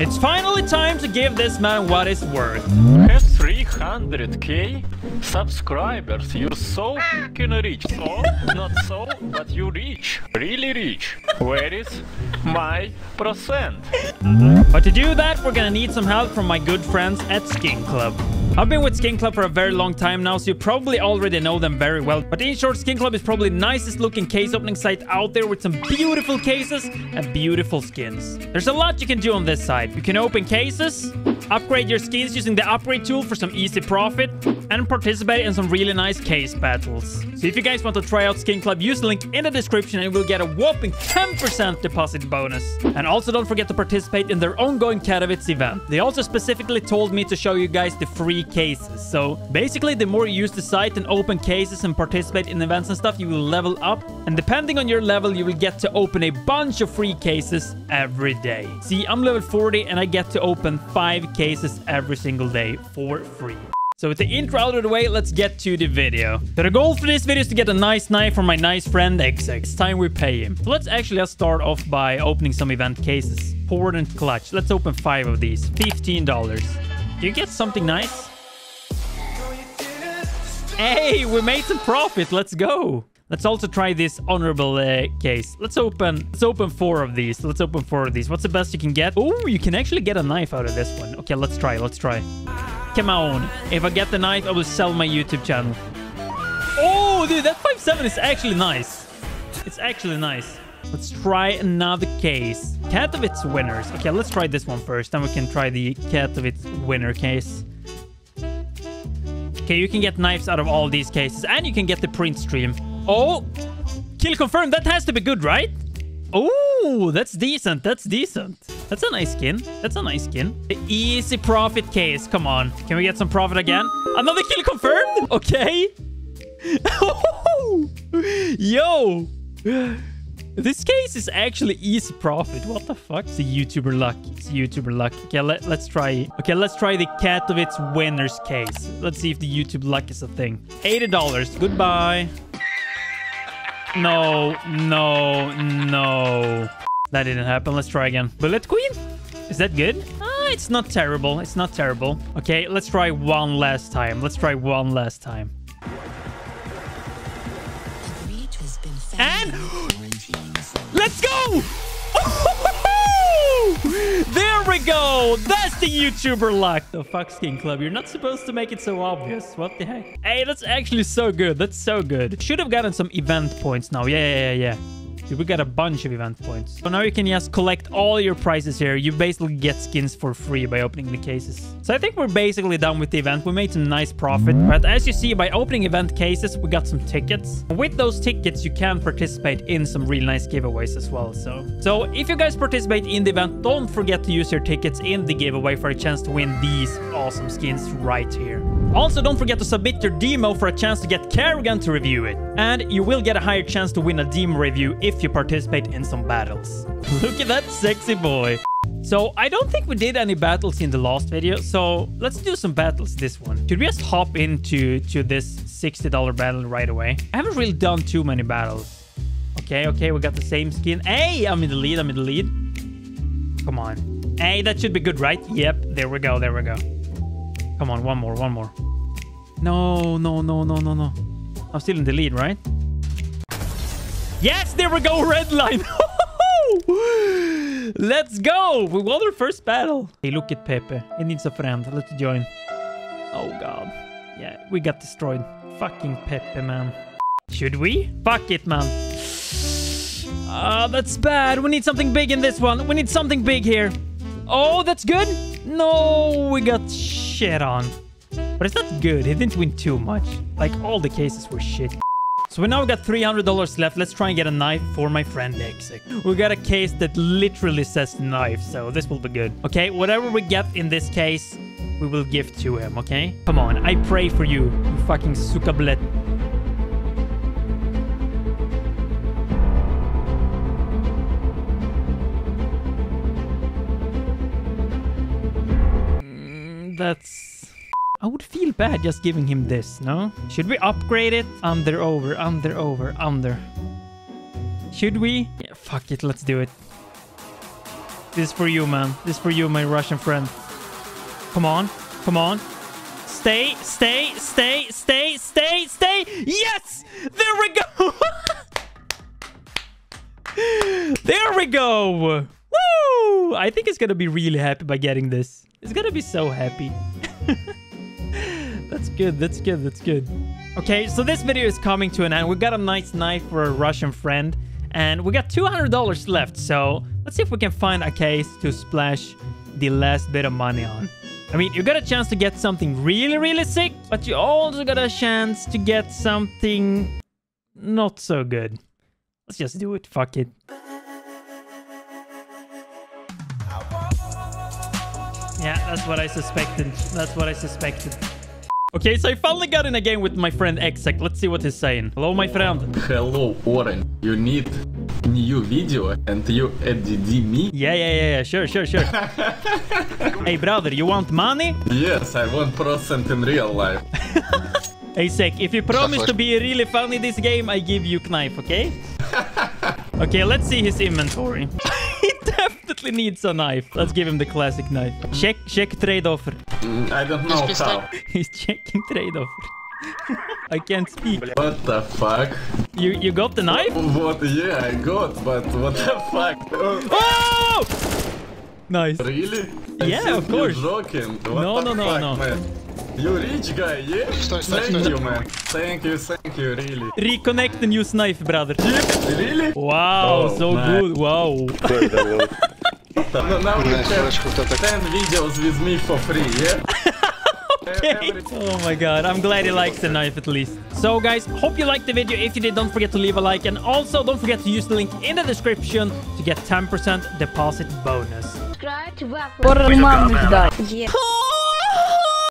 It's finally time to give this man what it's worth. Have 300k subscribers. You're so fucking rich. Or not so, but you rich. Really rich. Where is my %? But to do that, we're gonna need some help from my good friends at Skin Club. I've been with Skin Club for a very long time now, so you probably already know them very well. But in short, Skin Club is probably the nicest looking case opening site out there, with some beautiful cases and beautiful skins. There's a lot you can do on this site. You can open cases, upgrade your skins using the upgrade tool for some easy profit, and participate in some really nice case battles. So if you guys want to try out Skin Club, use the link in the description and you will get a whopping 10% deposit bonus. And also don't forget to participate in their ongoing Catavids event. They also specifically told me to show you guys the free cases. So basically, the more you use the site and open cases and participate in events and stuff, you will level up, and depending on your level, you will get to open a bunch of free cases every day. See, I'm level 40 and I get to open 5 cases every single day for free. So with the intro out of the way, let's get to the video. So the goal for this video is to get a nice knife from my nice friend Exec. It's time we pay him. So let's actually just start off by opening some event cases. Important clutch. Let's open 5 of these. $15. Do you get something nice? Hey, we made some profit. Let's go. Let's also try this honorable case. Let's open 4 of these. What's the best you can get? Oh, you can actually get a knife out of this one. Okay, let's try. Come on. If I get the knife, I will sell my YouTube channel. Oh, dude, that 5.7 is actually nice. It's actually nice. Let's try another case. Katowice winners. Okay, let's try this one first. Then we can try the Katowice winner case. Okay, you can get knives out of all these cases. And you can get the print stream. Oh! Kill confirmed. That has to be good, right? Oh, that's decent. That's decent. That's a nice skin. That's a nice skin. The easy profit case. Come on. Can we get some profit again? Another kill confirmed? Okay. Yo! This case is actually easy profit. What the fuck? It's a YouTuber luck. It's YouTuber luck. Okay, let's try the Katowice winners case. Let's see if the YouTube luck is a thing. $80. Goodbye. No. That didn't happen. Let's try again. Bullet Queen? Is that good? Ah, it's not terrible. It's not terrible. Okay, let's try one last time. And... let's go! There we go! That's the YouTuber luck. The fuck, Skin Club. You're not supposed to make it so obvious. What the heck? Hey, that's actually so good. That's so good. Should have gotten some event points now. Yeah. Dude, we got a bunch of event points. So now you can just collect all your prizes here. You basically get skins for free by opening the cases. So I think we're basically done with the event. We made some nice profit. But as you see, by opening event cases, we got some tickets. With those tickets, you can participate in some really nice giveaways as well. So if you guys participate in the event, don't forget to use your tickets in the giveaway for a chance to win these awesome skins right here. Also, don't forget to submit your demo for a chance to get Kerrigan to review it. And you will get a higher chance to win a demo review if you participate in some battles. Look at that sexy boy. So, I don't think we did any battles in the last video. So, let's do some battles this one. Should we just hop into this $60 battle right away? I haven't really done too many battles. Okay, we got the same skin. Hey, I'm in the lead. Come on. Hey, that should be good, right? Yep, there we go. Come on, one more. No. I'm still in the lead, right? Yes, there we go, red line. Let's go. We won our first battle. Hey, look at Pepe. He needs a friend. Let's join. Oh, God. Yeah, we got destroyed. Fucking Pepe, man. Should we? Fuck it, man. Ah, that's bad. We need something big in this one. We need something big here. Oh, that's good. No, we got shit on. But it's not good. He didn't win too much. Like, all the cases were shit. So we now got $300 left. Let's try and get a knife for my friend Exec. We got a case that literally says knife, so this will be good. Okay, whatever we get in this case, we will give to him, okay? Come on, I pray for you, you fucking sukablet. That's... I would feel bad just giving him this, no? Should we upgrade it? Under. Should we? Yeah, fuck it, let's do it. This is for you, man. This is for you, my Russian friend. Come on. Come on. Stay, stay, stay, stay, stay, stay. Yes! There we go! There we go! Woo! I think he's gonna be really happy by getting this. He's gonna be so happy. That's good, that's good, that's good. Okay, so this video is coming to an end. We got a nice knife for a Russian friend. And we got $200 left, so let's see if we can find a case to splash the last bit of money on. I mean, you got a chance to get something really, really sick, but you also got a chance to get something not so good. Let's just do it. Fuck it. Yeah, that's what I suspected. That's what I suspected. Okay, so I finally got in a game with my friend Exec. Let's see what he's saying. Hello, my friend. Hello, Oren. You need new video and you added me? Yeah. Sure. Hey, brother, you want money? Yes, I want % in real life. Hey, Exec, if you promise to be really funny this game, I give you knife, okay? Okay, let's see his inventory. He definitely needs a knife. Let's give him the classic knife. Check trade offer. I don't know how. He's checking trade offer. I can't speak. What the fuck? You got the knife? What? Yeah, I got, but what the fuck? Oh! Nice. Really? Yeah, of course. You're joking. No, fuck, no. Man? You rich guy, yeah? Thank you, man. Thank you, really. Reconnect the new knife, brother. Yeah, really? Wow, oh, so man. Good. Wow. Now you have 10 videos with me for free, yeah? Okay. Oh my god, I'm glad he likes the knife at least. So guys, hope you liked the video. If you did, don't forget to leave a like. And also, don't forget to use the link in the description to get 10% deposit bonus. Subscribe to Waffle.